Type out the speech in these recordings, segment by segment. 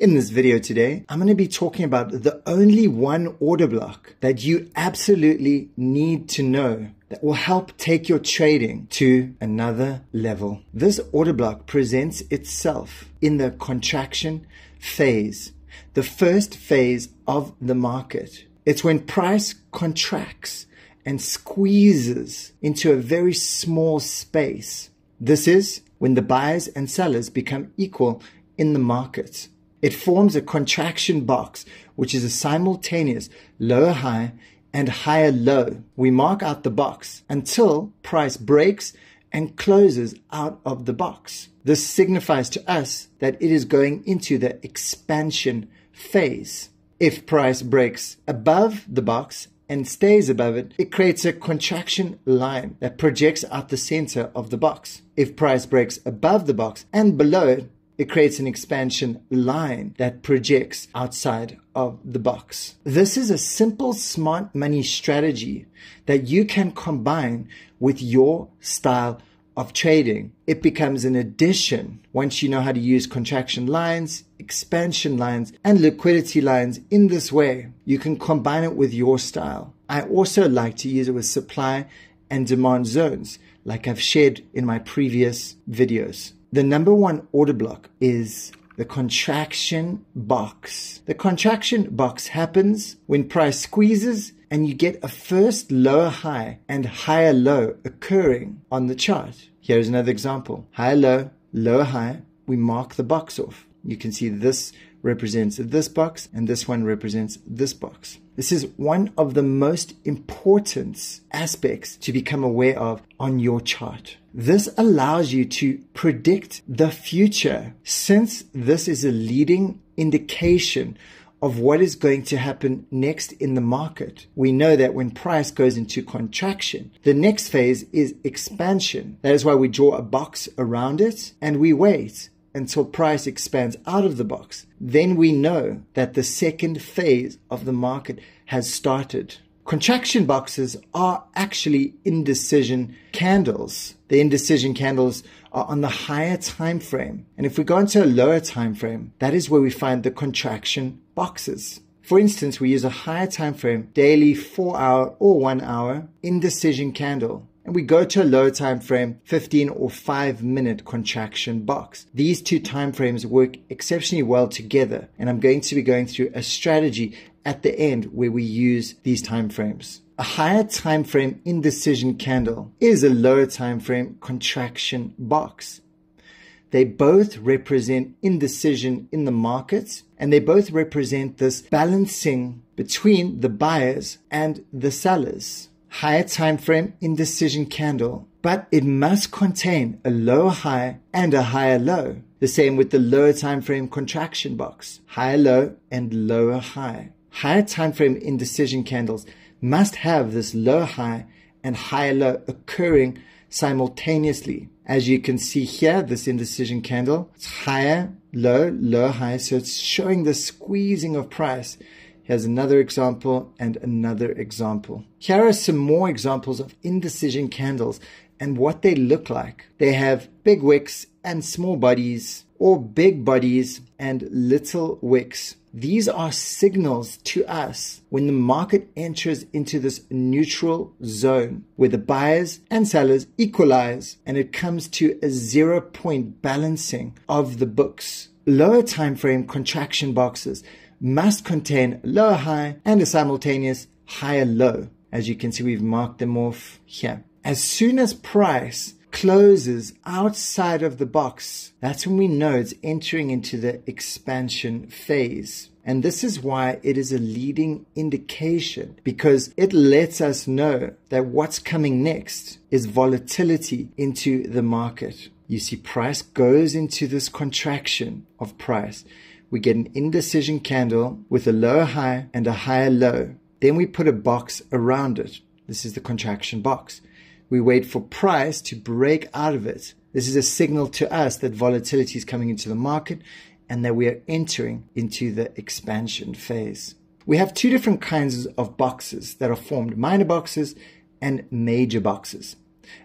In this video today, I'm going to be talking about the only one order block that you absolutely need to know that will help take your trading to another level. This order block presents itself in the contraction phase, the first phase of the market. It's when price contracts and squeezes into a very small space. This is when the buyers and sellers become equal in the market. It forms a contraction box, which is a simultaneous lower high and higher low. We mark out the box until price breaks and closes out of the box. This signifies to us that it is going into the expansion phase. If price breaks above the box and stays above it, it creates a contraction line that projects out the center of the box. If price breaks above the box and below it, it creates an expansion line that projects outside of the box. This is a simple smart money strategy that you can combine with your style of trading. It becomes an addition once you know how to use contraction lines, expansion lines, and liquidity lines in this way. You can combine it with your style. I also like to use it with supply and demand zones, like I've shared in my previous videos. The number one order block is the contraction box. The contraction box happens when price squeezes and you get a first lower high and higher low occurring on the chart. Here's another example. Higher low, lower high. We mark the box off. You can see this represents this box and this one represents this box. This is one of the most important aspects to become aware of on your chart. This allows you to predict the future, since this is a leading indication of what is going to happen next in the market. We know that when price goes into contraction, the next phase is expansion. That is why we draw a box around it and we wait until price expands out of the box. Then we know that the second phase of the market has started. Contraction boxes are actually indecision candles. The indecision candles are on the higher time frame. And if we go into a lower time frame, that is where we find the contraction boxes. For instance, we use a higher time frame, daily 4 hour or 1 hour indecision candle. And we go to a lower time frame, 15 or 5 minute contraction box. These two time frames work exceptionally well together, and I'm going to be going through a strategy at the end where we use these time frames. A higher time frame indecision candle is a lower time frame contraction box. They both represent indecision in the markets, and they both represent this balancing between the buyers and the sellers. Higher time frame indecision candle, but it must contain a lower high and a higher low. The same with the lower time frame contraction box, higher low and lower high. Higher time frame indecision candles must have this lower high and higher low occurring simultaneously. As you can see here, this indecision candle, it's higher, low, lower, high, so it's showing the squeezing of price. Here's another example and another example. Here are some more examples of indecision candles and what they look like. They have big wicks and small bodies, or big bodies and little wicks. These are signals to us when the market enters into this neutral zone where the buyers and sellers equalize and it comes to a 0 point balancing of the books. Lower time frame contraction boxes must contain a lower high and a simultaneous higher low. As you can see, we've marked them off here. As soon as price closes outside of the box, that's when we know it's entering into the expansion phase. And this is why it is a leading indication, because it lets us know that what's coming next is volatility into the market. You see, price goes into this contraction of price. We get an indecision candle with a lower high and a higher low. Then we put a box around it. This is the contraction box. We wait for price to break out of it. This is a signal to us that volatility is coming into the market and that we are entering into the expansion phase. We have two different kinds of boxes that are formed, minor boxes and major boxes.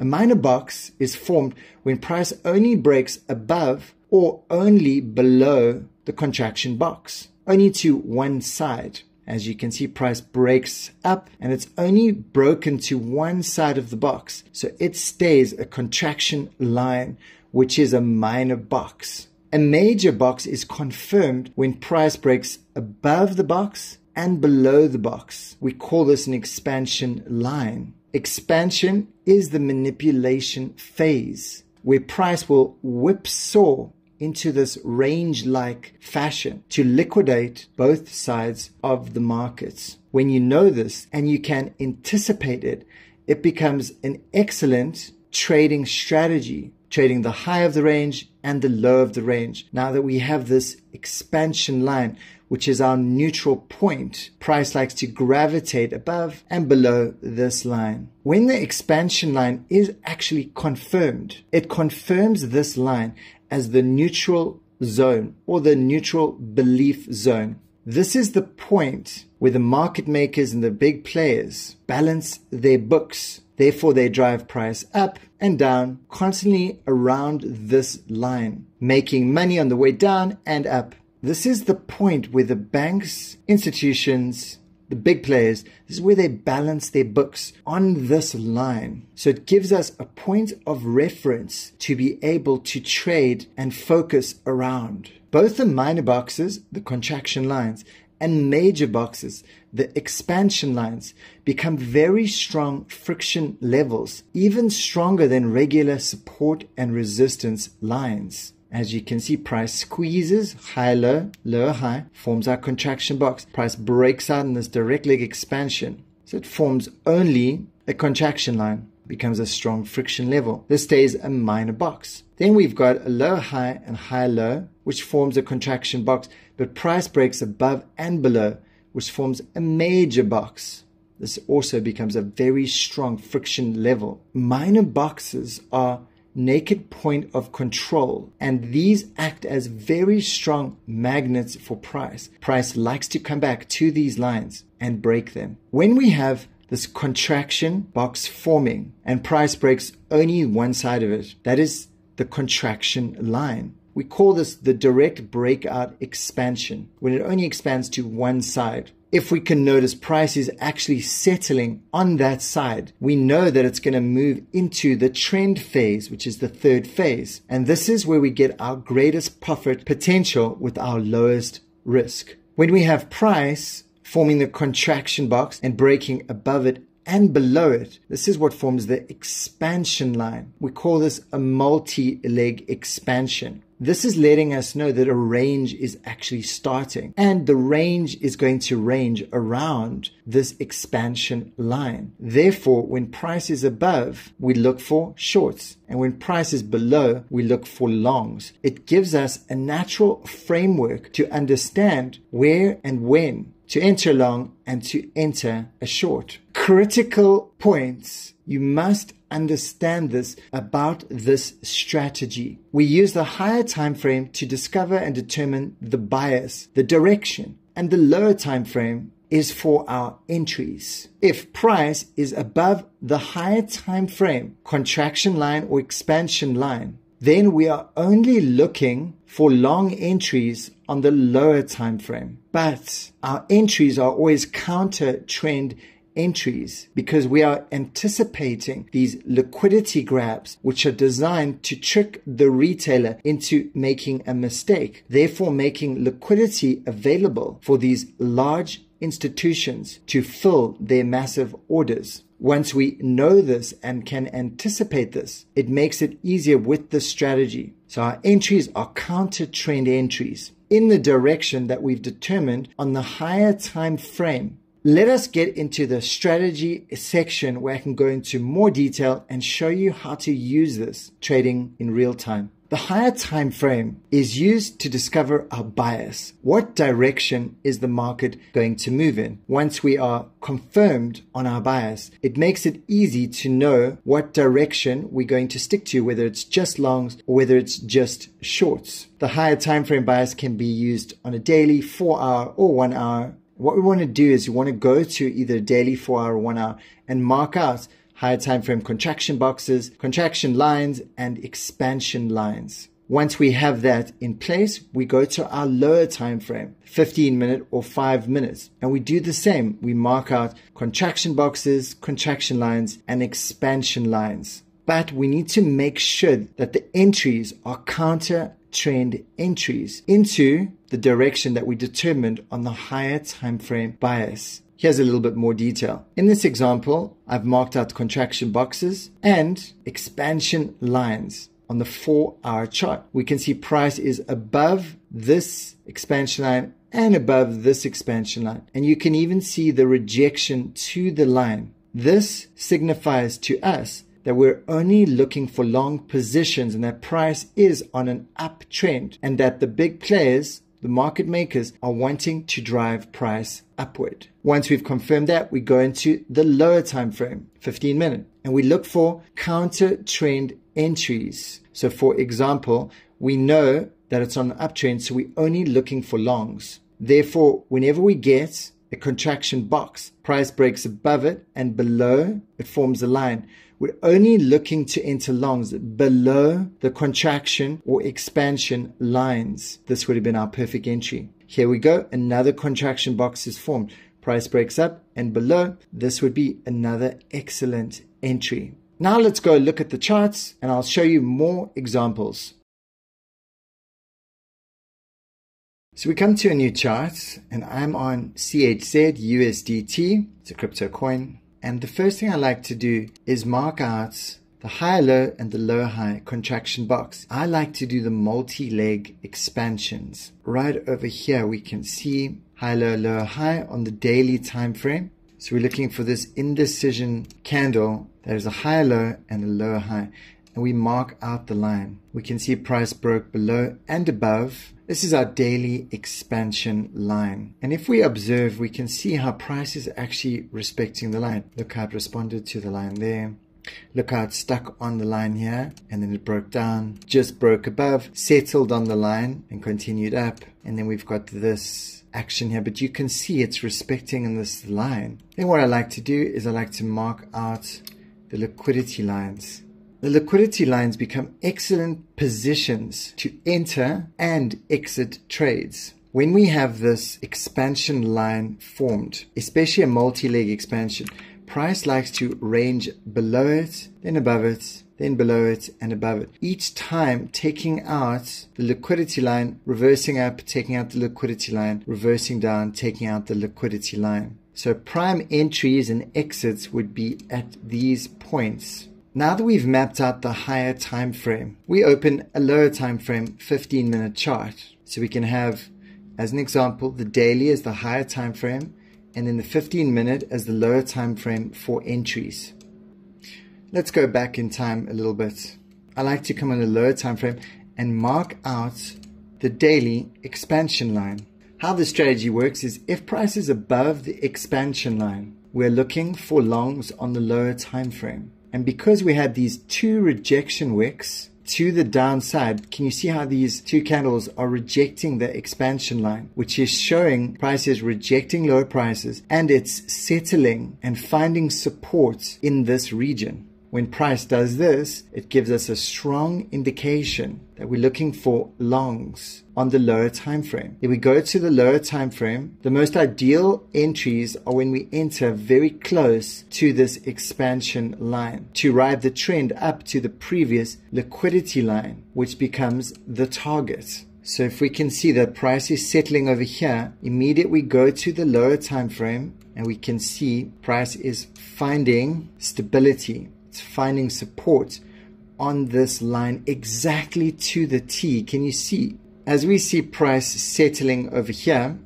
A minor box is formed when price only breaks above or only below the contraction box, only to one side. As you can see, price breaks up and it's only broken to one side of the box. So it stays a contraction line, which is a minor box. A major box is confirmed when price breaks above the box and below the box. We call this an expansion line. Expansion is the manipulation phase where price will whipsaw into this range-like fashion to liquidate both sides of the markets. When you know this and you can anticipate it, it becomes an excellent trading strategy, trading the high of the range and the low of the range. Now that we have this expansion line, which is our neutral point, price likes to gravitate above and below this line. When the expansion line is actually confirmed, it confirms this line as the neutral zone or the neutral belief zone. This is the point where the market makers and the big players balance their books. Therefore, they drive price up and down constantly around this line, making money on the way down and up. This is the point where the banks, institutions, the big players, this is where they balance their books on this line. So it gives us a point of reference to be able to trade and focus around. Both the minor boxes, the contraction lines, and major boxes, the expansion lines, become very strong friction levels, even stronger than regular support and resistance lines. As you can see, price squeezes high, low, low, high, forms our contraction box. Price breaks out in this direct leg expansion. So it forms only a contraction line, becomes a strong friction level. This stays a minor box. Then we've got a low, high and high, low, which forms a contraction box, but price breaks above and below, which forms a major box. This also becomes a very strong friction level. Minor boxes are naked point of control, and these act as very strong magnets for price. Price likes to come back to these lines and break them. When we have this contraction box forming and price breaks only one side of it, that is the contraction line. We call this the direct breakout expansion, when it only expands to one side. If we can notice price is actually settling on that side, we know that it's going to move into the trend phase, which is the third phase. And this is where we get our greatest profit potential with our lowest risk. When we have price forming the contraction box and breaking above it and below it, this is what forms the expansion line. We call this a multi-leg expansion. This is letting us know that a range is actually starting, and the range is going to range around this expansion line. Therefore, when price is above, we look for shorts, and when price is below, we look for longs. It gives us a natural framework to understand where and when to enter a long and to enter a short. Critical points. You must understand this about this strategy. We use the higher time frame to discover and determine the bias, the direction, and the lower time frame is for our entries. If price is above the higher time frame, contraction line or expansion line, then we are only looking for long entries on the lower time frame. But our entries are always counter trend entries, because we are anticipating these liquidity grabs, which are designed to trick the retailer into making a mistake, therefore making liquidity available for these large institutions to fill their massive orders. Once we know this and can anticipate this, it makes it easier with the strategy. So our entries are counter trend entries in the direction that we've determined on the higher time frame. Let us get into the strategy section where I can go into more detail and show you how to use this trading in real time. The higher time frame is used to discover our bias. What direction is the market going to move in? Once we are confirmed on our bias, it makes it easy to know what direction we're going to stick to, whether it's just longs or whether it's just shorts. The higher time frame bias can be used on a daily, 4-hour or 1-hour. What we want to do is we want to go to either daily, 4-hour or 1-hour and mark out higher time frame contraction boxes, contraction lines, and expansion lines. Once we have that in place, we go to our lower time frame, 15 minute or 5 minutes. And we do the same. We mark out contraction boxes, contraction lines, and expansion lines. But we need to make sure that the entries are counter trend entries into the direction that we determined on the higher time frame bias. Here's a little bit more detail. In this example, I've marked out contraction boxes and expansion lines on the 4-hour chart. We can see price is above this expansion line and above this expansion line. And you can even see the rejection to the line. This signifies to us that we're only looking for long positions and that price is on an uptrend and that the big players, the market makers, are wanting to drive price upward. Once we've confirmed that, we go into the lower time frame, 15 minute, and we look for counter trend entries. So for example, we know that it's on an uptrend, so we're only looking for longs. Therefore, whenever we get a contraction box, price breaks above it and below, it forms a line. We're only looking to enter longs below the contraction or expansion lines. This would have been our perfect entry. Here we go. Another contraction box is formed. Price breaks up and below. This would be another excellent entry. Now let's go look at the charts and I'll show you more examples. So we come to a new chart and I'm on CHZ USDT. It's a crypto coin. And the first thing I like to do is mark out the high low and the low high contraction box. I like to do the multi-leg expansions. Right over here we can see high low, low high on the daily time frame. So we're looking for this indecision candle. There's a high low and a low high. And we mark out the line. We can see price broke below and above. This is our daily expansion line. And if we observe, we can see how price is actually respecting the line. Look how it responded to the line there. Look how it's stuck on the line here. And then it broke down, just broke above, settled on the line and continued up. And then we've got this action here, but you can see it's respecting in this line. Then what I like to do is I like to mark out the liquidity lines. The liquidity lines become excellent positions to enter and exit trades. When we have this expansion line formed, especially a multi-leg expansion, price likes to range below it, then above it, then below it, and above it. Each time taking out the liquidity line, reversing up, taking out the liquidity line, reversing down, taking out the liquidity line. So prime entries and exits would be at these points. Now that we've mapped out the higher time frame, we open a lower time frame 15-minute chart. So we can have, as an example, the daily as the higher time frame and then the 15-minute as the lower time frame for entries. Let's go back in time a little bit. I like to come on a lower time frame and mark out the daily expansion line. How the strategy works is if price is above the expansion line, we're looking for longs on the lower time frame. And because we had these two rejection wicks to the downside, can you see how these two candles are rejecting the expansion line, which is showing prices rejecting lower prices and it's settling and finding support in this region. When price does this, it gives us a strong indication that we're looking for longs on the lower time frame. If we go to the lower time frame, the most ideal entries are when we enter very close to this expansion line to ride the trend up to the previous liquidity line, which becomes the target. So if we can see that price is settling over here, immediately we go to the lower time frame and we can see price is finding stability. It's finding support on this line exactly to the T. Can you see? As we see price settling over here,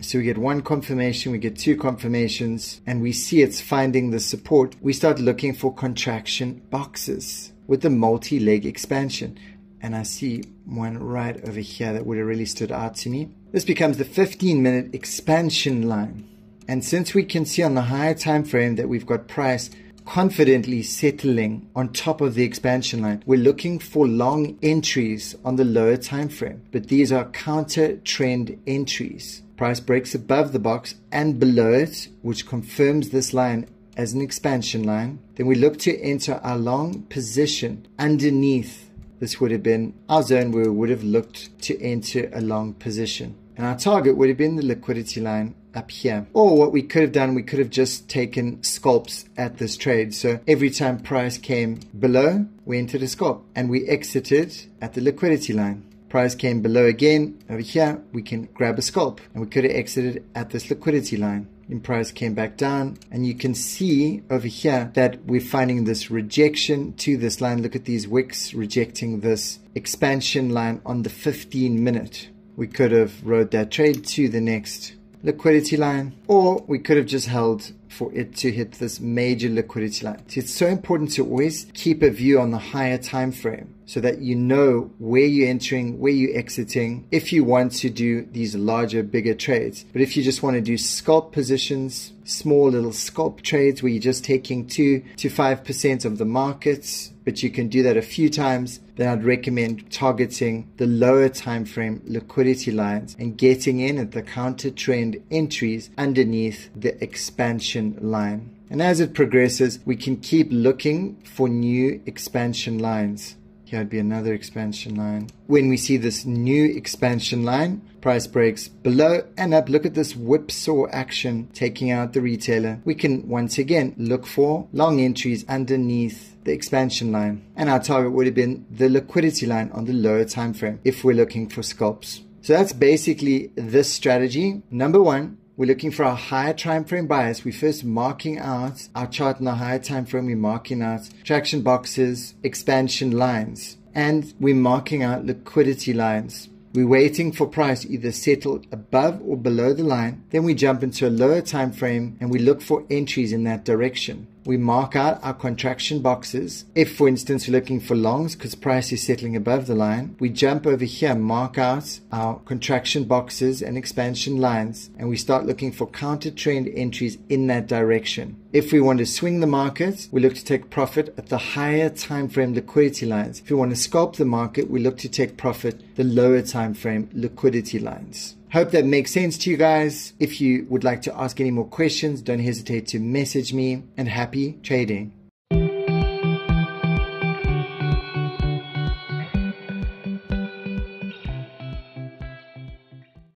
so we get one confirmation, we get two confirmations, and we see it's finding the support. We start looking for contraction boxes with the multi-leg expansion. And I see one right over here that would have really stood out to me. This becomes the 15-minute expansion line. And since we can see on the higher time frame that we've got price confidently settling on top of the expansion line, we're looking for long entries on the lower time frame, but these are counter trend entries. Price breaks above the box and below it, which confirms this line as an expansion line. Then we look to enter our long position underneath this would have been our zone where we would have looked to enter a long position. And our target would have been the liquidity line up here. Or what we could have done, we could have just taken scalps at this trade. So every time price came below, we entered a scalp and we exited at the liquidity line. Price came below again, over here, we can grab a scalp. And we could have exited at this liquidity line. And price came back down. And you can see over here that we're finding this rejection to this line. Look at these wicks rejecting this expansion line on the 15-minute. We could have rode that trade to the next liquidity line, or we could have just held for it to hit this major liquidity line. So it's so important to always keep a view on the higher time frame so that you know where you're entering, where you're exiting, if you want to do these larger, bigger trades. But if you just want to do scalp positions, small little scalp trades where you're just taking 2 to 5% of the markets, but you can do that a few times, then I'd recommend targeting the lower time frame liquidity lines and getting in at the counter trend entries underneath the expansion line. And as it progresses, we can keep looking for new expansion lines. Here would be another expansion line. When we see this new expansion line, price breaks below and up. Look at this whipsaw action taking out the retailer. We can once again look for long entries underneath the expansion line. And our target would have been the liquidity line on the lower time frame if we're looking for scalps. So that's basically this strategy. Number one, we're looking for our higher time frame bias. We're first marking out our chart in the higher time frame. We're marking out traction boxes, expansion lines, and we're marking out liquidity lines. We're waiting for price to either settle above or below the line. Then we jump into a lower time frame and we look for entries in that direction. We mark out our contraction boxes. If, for instance, we're looking for longs because price is settling above the line, we jump over here, mark out our contraction boxes and expansion lines, and we start looking for counter trend entries in that direction. If we want to swing the market, we look to take profit at the higher time frame liquidity lines. If we want to scalp the market, we look to take profit the lower time frame liquidity lines. Hope that makes sense to you guys. If you would like to ask any more questions, don't hesitate to message me, and happy trading.